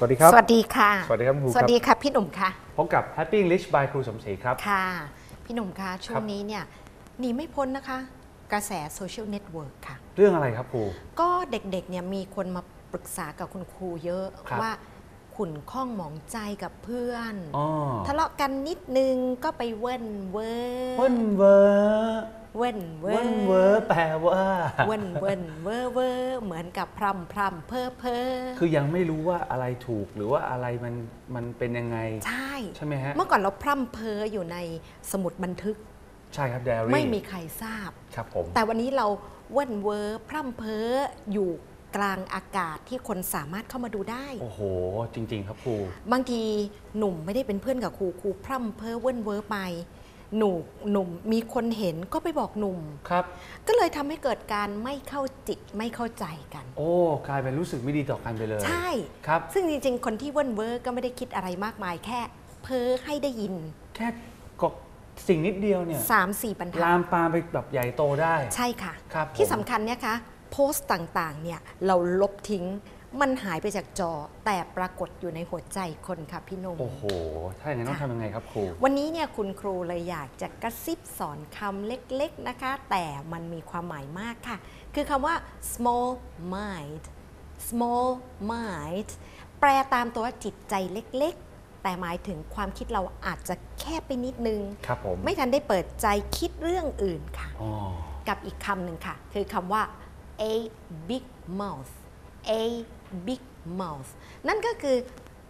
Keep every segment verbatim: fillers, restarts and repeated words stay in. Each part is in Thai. สวัสดีครับสวัสดีค่ะสวัสดีครับครูสวัสดีค่ะพี่หนุ่มค่ะพบกับ Happy English by ครูสมศรีครับค่ะพี่หนุ่มคะช่วงนี้เนี่ยหนีไม่พ้นนะคะกระแสโซเชียลเน็ตเวิร์กค่ะเรื่องอะไรครับครูก็เด็กๆเนี่ยมีคนมาปรึกษากับคุณครูเยอะว่าขุ่นข้องหมองใจกับเพื่อนทะเลาะกันนิดนึงก็ไปเว่นเว่อเว่นเว่อเว่นเว่อแปลว่าเว่นเว่นเว่อเว่อเหมือนกับพร่ำพร่ำเพ้อเพ้อคือยังไม่รู้ว่าอะไรถูกหรือว่าอะไรมันมันเป็นยังไงใช่ใช่ไหมฮะเมื่อก่อนเราพร่ำเพ้ออยู่ในสมุดบันทึกใช่ครับไดอารี่ไม่มีใครทราบครับผมแต่วันนี้เราเว่นเว่อพร่ำเพ้ออยู่กลางอากาศที่คนสามารถเข้ามาดูได้โอ้โหจริงๆครับครูบางทีหนุ่มไม่ได้เป็นเพื่อนกับครูครูพร่ำเพ้อเว่นเว่อไปหนุ่มหนุ่มมีคนเห็นก็ไปบอกหนุ่มครับก็เลยทำให้เกิดการไม่เข้าจิตไม่เข้าใจกันโอ้กลายเป็นรู้สึกไม่ดีต่อกันไปเลยใช่ครับซึ่งจริงๆคนที่เว่นเว่อก็ไม่ได้คิดอะไรมากมายแค่เพ้อให้ได้ยินแค่ก็สิ่งนิดเดียวเนี่ยสามสี่บรรทัดลามปามไปแบบใหญ่โตได้ใช่ค่ะครับที่สำคัญเนี่ยคะโพสต์ต่างๆเนี่ยเราลบทิ้งมันหายไปจากจอแต่ปรากฏอยู่ในหัวใจคนค่ะพี่นงโอ้โหถ้าอย่างนั้นต้องทำยังไงครับครูวันนี้เนี่ยคุณครูเลยอยากจะกระซิบสอนคำเล็กๆนะคะแต่มันมีความหมายมากค่ะคือคำว่า small mind small mind แปลตามตัวจิตใจเล็กๆแต่หมายถึงความคิดเราอาจจะแคบไปนิดนึงครับผมไม่ทันได้เปิดใจคิดเรื่องอื่นค่ะกับอีกคำหนึ่งค่ะคือคำว่าa big mouth a big mouth นั่นก็คือ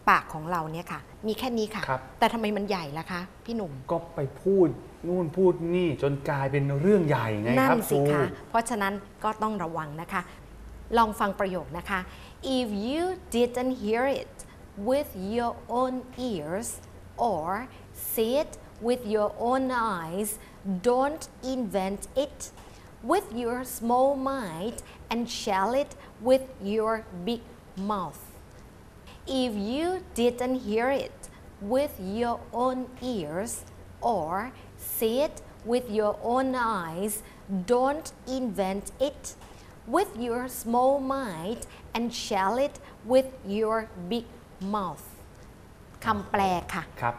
ปากของเราเนี่ยค่ะมีแค่นี้ค่ะแต่ทำไมมันใหญ่ล่ะคะพี่หนุ่มก็ไปพูดนู่นพูดนี่จนกลายเป็นเรื่องใหญ่ไงครับนั่นสิคะเพราะฉะนั้นก็ต้องระวังนะคะลองฟังประโยคนะคะ if you didn't hear it with your own ears or see it with your own eyes don't invent it with your small mind and shell it with your big mouth. If you didn't hear it with your own ears or see it with your own eyes, don't invent it with your small mind and shell it with your big mouth. คำแปลค่ะครับ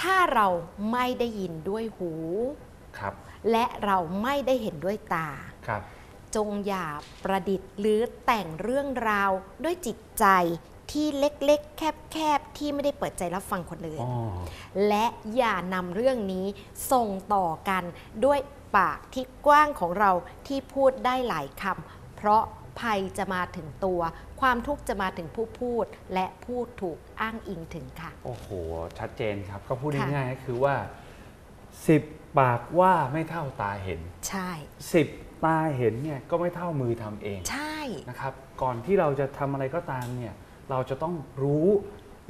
ถ้าเราไม่ได้ยินด้วยหูและเราไม่ได้เห็นด้วยตาจงอย่าประดิษฐ์หรือแต่งเรื่องราวด้วยจิตใจที่เล็กๆแคบๆที่ไม่ได้เปิดใจรับฟังคนอื่นและอย่านำเรื่องนี้ส่งต่อกันด้วยปากที่กว้างของเราที่พูดได้หลายคำเพราะภัยจะมาถึงตัวความทุกข์จะมาถึงผู้พูดและผู้ถูกอ้างอิงถึงค่ะโอ้โหชัดเจนครับก็พูดง่ายๆก็คือว่าสิบปากว่าไม่เท่าตาเห็นใช่สิบตาเห็นเนี่ยก็ไม่เท่ามือทำเองใช่นะครับก่อนที่เราจะทำอะไรก็ตามเนี่ยเราจะต้องรู้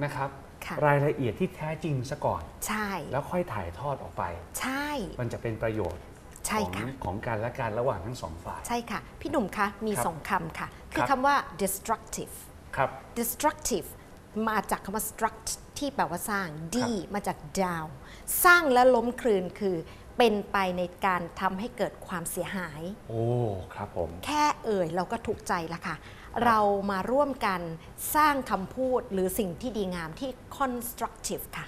นะครับรายละเอียดที่แท้จริงซะก่อนใช่แล้วค่อยถ่ายทอดออกไปใช่มันจะเป็นประโยชน์ของของการและการระหว่างทั้งสองฝ่ายใช่ค่ะพี่หนุ่มคะมีสองคำค่ะคือคำว่า destructive ครับ destructive มาจากคำว่า struct ที่แปลว่าสร้าง d มาจาก downสร้างและล้มคลืนคือเป็นไปในการทำให้เกิดความเสียหายโอ้ครับผมแค่เอ่ยเราก็ถูกใจละค่ะเรามาร่วมกันสร้างคำพูดหรือสิ่งที่ดีงามที่ constructive ค่ะ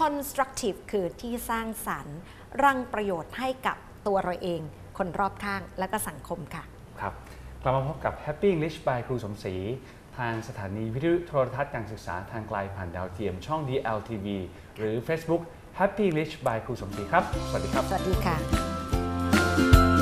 constructive คือที่สร้างสรรค์รั้งประโยชน์ให้กับตัวเราเองคนรอบข้างและก็สังคมค่ะครับเรามาพบกับ Happy English by ครูสมศรีทางสถานีวิทยุโทรทัศน์การศึกษาทางไกลผ่านดาวเทียมช่อง ดี แอล ที วี หรือ Facebook Happy English by ครูสมศรีครับสวัสดีครับสวัสดีค่ะ